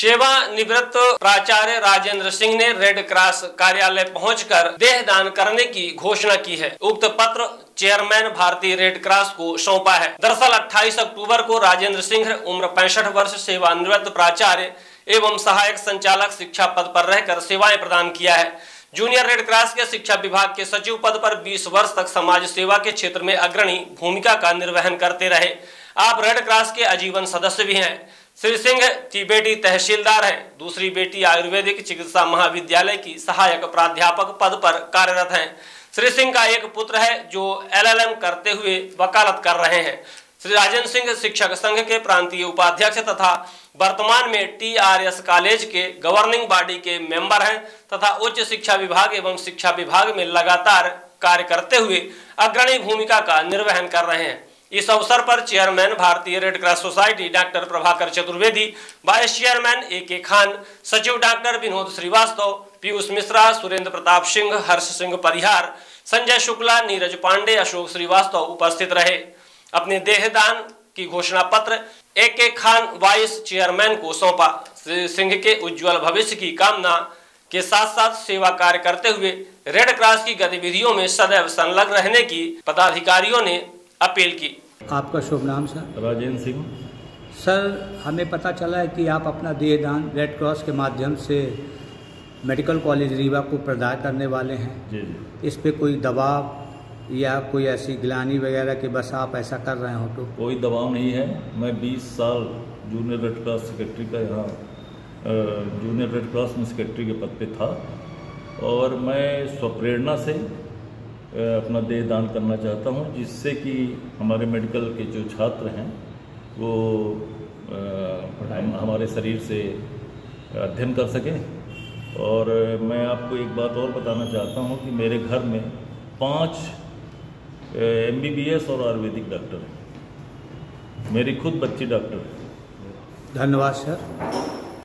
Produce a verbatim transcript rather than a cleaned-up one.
सेवा निवृत्त प्राचार्य राजेंद्र सिंह ने रेड क्रॉस कार्यालय पहुंचकर देह दान करने की घोषणा की है। उक्त पत्र चेयरमैन भारतीय रेडक्रॉस को सौंपा है। दरअसल अट्ठाईस अक्टूबर को राजेंद्र सिंह उम्र पैंसठ वर्ष सेवानिवृत्त प्राचार्य एवं सहायक संचालक शिक्षा पद पर रहकर सेवाएं प्रदान किया है। जूनियर रेड क्रॉस के शिक्षा विभाग के सचिव पद पर बीस वर्ष तक समाज सेवा के क्षेत्र में अग्रणी भूमिका का निर्वहन करते रहे। आप रेड क्रॉस के आजीवन सदस्य भी हैं। श्री सिंह की बेटी तहसीलदार हैं। दूसरी बेटी आयुर्वेदिक चिकित्सा महाविद्यालय की सहायक प्राध्यापक पद पर कार्यरत हैं। श्री सिंह का एक पुत्र है जो एल एल एम करते हुए वकालत कर रहे हैं। श्री राजेंद्र सिंह शिक्षक संघ के प्रांतीय उपाध्यक्ष तथा वर्तमान में टी आर एस कॉलेज के गवर्निंग बॉडी के मेंबर हैं तथा उच्च शिक्षा विभाग एवं शिक्षा विभाग में लगातार कार्य करते हुए अग्रणी भूमिका का निर्वहन कर रहे हैं। इस अवसर पर चेयरमैन भारतीय red cross society doctor Prabhakar Chaturvedi, vice chairman A K Khan, सचिव डॉक्टर विनोद श्रीवास्तव, पीयूष मिश्रा, सुरेंद्र प्रताप सिंह, हर्ष सिंह परिहार, संजय शुक्ला, नीरज पांडे, अशोक श्रीवास्तव उपस्थित रहे। अपने देहदान की घोषणा पत्र ए के खान वाइस चेयरमैन को सौंपा। सिंह के उज्जवल भविष्य की कामना के साथ साथ सेवा कार्य करते हुए रेड क्रॉस की गतिविधियों में सदैव संलग्न रहने की पदाधिकारियों ने अपील की। आपका शुभ नाम सर? राजेंद्र सिंह। सर, हमें पता चला है कि आप अपना देहदान रेड क्रॉस के माध्यम से मेडिकल कॉलेज रीवा को प्रदान करने वाले हैं। जी जी। इस पर कोई दबाव या कोई ऐसी गिलानी वगैरह कि बस आप ऐसा कर रहे हो? तो कोई दबाव नहीं है। मैं बीस साल जूनियर रेड क्रॉस सेक्रेटरी का यहाँ जूनियर रेड क्रॉस में सेक्रेटरी के पद पे था और मैं स्वप्रेरणा से अपना देह दान करना चाहता हूँ, जिससे कि हमारे मेडिकल के जो छात्र हैं वो हम, हमारे शरीर से अध्ययन कर सकें। और मैं आपको एक बात और बताना चाहता हूँ कि मेरे घर में पाँच एम बी बी एस और आयुर्वेदिक डॉक्टर हैं। मेरी खुद बच्ची डॉक्टर है। धन्यवाद सर।